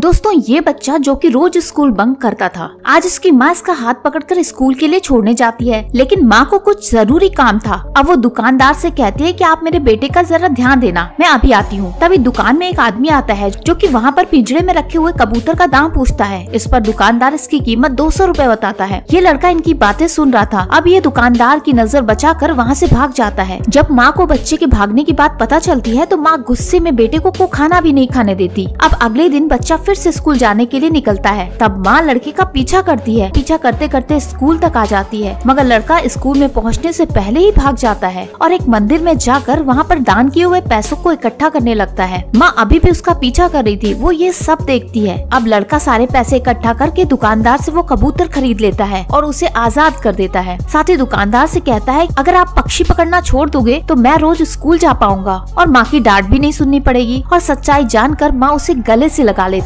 दोस्तों ये बच्चा जो कि रोज स्कूल बंक करता था, आज इसकी माँ इसका हाथ पकड़कर स्कूल के लिए छोड़ने जाती है, लेकिन माँ को कुछ जरूरी काम था। अब वो दुकानदार से कहती है कि आप मेरे बेटे का जरा ध्यान देना, मैं अभी आती हूँ। तभी दुकान में एक आदमी आता है जो कि वहाँ पर पिंजरे में रखे हुए कबूतर का दाम पूछता है। इस पर दुकानदार इसकी कीमत 200 रुपए बताता है। ये लड़का इनकी बातें सुन रहा था। अब ये दुकानदार की नजर बचा कर वहाँ से भाग जाता है। जब माँ को बच्चे के भागने की बात पता चलती है तो माँ गुस्से में बेटे को खाना भी नहीं खाने देती। अब अगले दिन बच्चा फिर से स्कूल जाने के लिए निकलता है। तब माँ लड़के का पीछा करती है। पीछा करते करते स्कूल तक आ जाती है, मगर लड़का स्कूल में पहुँचने से पहले ही भाग जाता है और एक मंदिर में जाकर वहाँ पर दान किए हुए पैसों को इकट्ठा करने लगता है। माँ अभी भी उसका पीछा कर रही थी, वो ये सब देखती है। अब लड़का सारे पैसे इकट्ठा करके दुकानदार से वो कबूतर खरीद लेता है और उसे आजाद कर देता है। साथ ही दुकानदार से कहता है अगर आप पक्षी पकड़ना छोड़ दोगे तो मैं रोज स्कूल जा पाऊंगा और माँ की डांट भी नहीं सुननी पड़ेगी। और सच्चाई जानकर माँ उसे गले से लगा लेती है।